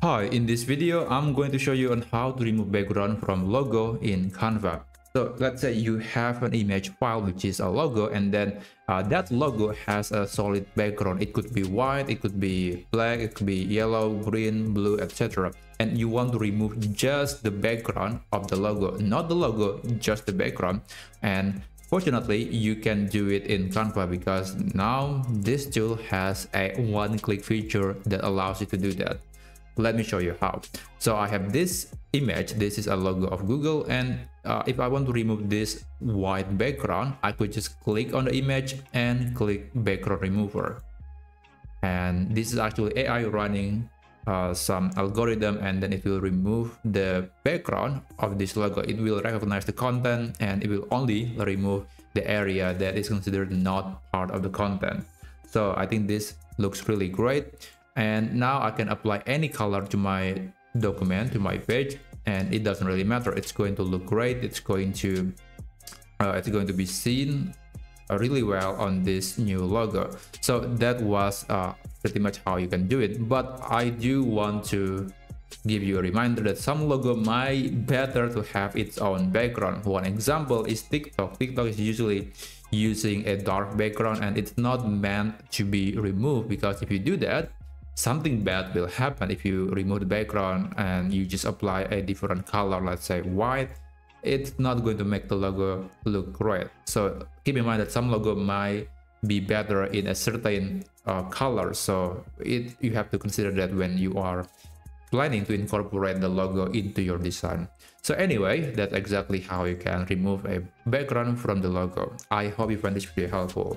Hi, in this video, I'm going to show you on how to remove background from logo in Canva. So let's say you have an image file, which is a logo, and then that logo has a solid background. It could be white, it could be black, it could be yellow, green, blue, etc. And you want to remove just the background of the logo, not the logo, just the background. And fortunately, you can do it in Canva because now this tool has a one-click feature that allows you to do that. Let me show you how. So I have this image. This is a logo of Google, and if I want to remove this white background, I could just click on the image and click background remover. And this is actually AI running some algorithm, and then it will remove the background of this logo. It will recognize the content and it will only remove the area that is considered not part of the content. So I think this looks really great, and now I can apply any color to my document, to my page, and it doesn't really matter. It's going to look great. It's going to be seen really well on this new logo. So that was pretty much how you can do it, but I do want to give you a reminder that some logo might better to have its own background. One example is TikTok. TikTok is usually using a dark background, and it's not meant to be removed, because if you do that, something bad will happen. If you remove the background and you just apply a different color, let's say white, it's not going to make the logo look great. So keep in mind that some logo might be better in a certain color, so you have to consider that when you are planning to incorporate the logo into your design. So anyway, that's exactly how you can remove a background from the logo. I hope you find this video helpful.